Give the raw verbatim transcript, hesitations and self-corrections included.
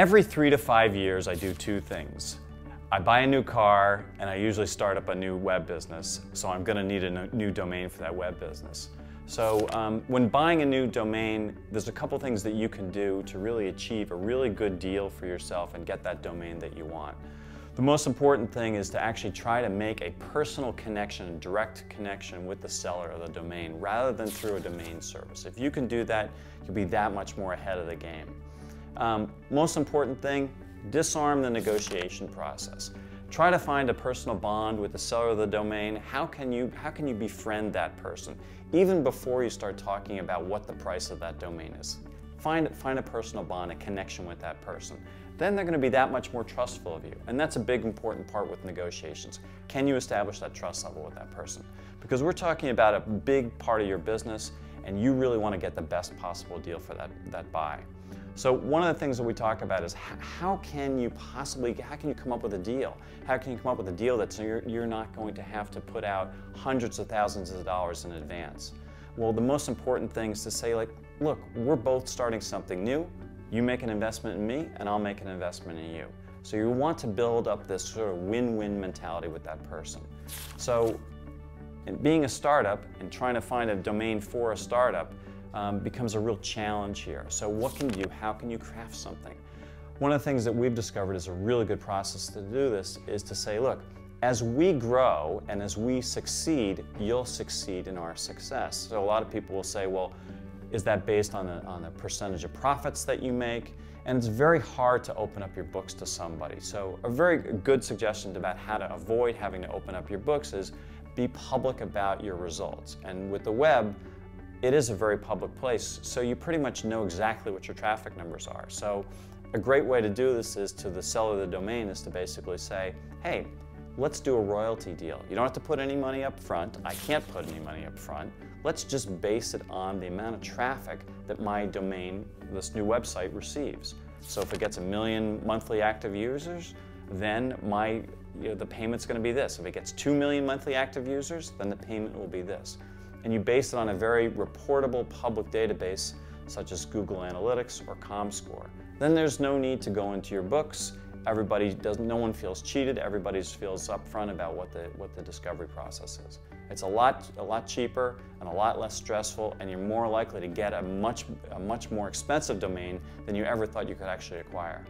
Every three to five years, I do two things. I buy a new car, and I usually start up a new web business, so I'm gonna need a new domain for that web business. So um, when buying a new domain, there's a couple things that you can do to really achieve a really good deal for yourself and get that domain that you want. The most important thing is to actually try to make a personal connection, a direct connection with the seller of the domain, rather than through a domain service. If you can do that, you'll be that much more ahead of the game. Um, most important thing, disarm the negotiation process. Try to find a personal bond with the seller of the domain. How can you, how can you befriend that person? Even before you start talking about what the price of that domain is. Find, find a personal bond, a connection with that person. Then they're going to be that much more trustful of you. And that's a big important part with negotiations. Can you establish that trust level with that person? Because we're talking about a big part of your business, and you really want to get the best possible deal for that, that buy. So one of the things that we talk about is how can you possibly, how can you come up with a deal? How can you come up with a deal that you're, you're not going to have to put out hundreds of thousands of dollars in advance? Well, the most important thing is to say, like, look, we're both starting something new. You make an investment in me, and I'll make an investment in you. So you want to build up this sort of win-win mentality with that person. So and being a startup and trying to find a domain for a startup um, becomes a real challenge here. So what can you do? How can you craft something? One of the things that we've discovered is a really good process to do this is to say, look, as we grow and as we succeed, you'll succeed in our success. So a lot of people will say, well, is that based on the, on the percentage of profits that you make? And it's very hard to open up your books to somebody. So a very good suggestion about how to avoid having to open up your books is be public about your results. And with the web, it is a very public place, so you pretty much know exactly what your traffic numbers are. So a great way to do this is to the seller of the domain is to basically say, hey, let's do a royalty deal. You don't have to put any money up front. I can't put any money up front. Let's just base it on the amount of traffic that my domain, this new website, receives. So if it gets a million monthly active users, then my You know, the payment's going to be this. If it gets two million monthly active users, then the payment will be this. And you base it on a very reportable public database such as Google Analytics or Comscore. Then there's no need to go into your books. Everybody doesn't, no one feels cheated. Everybody feels upfront about what the, what the discovery process is. It's a lot, a lot cheaper and a lot less stressful, and you're more likely to get a much, a much more expensive domain than you ever thought you could actually acquire.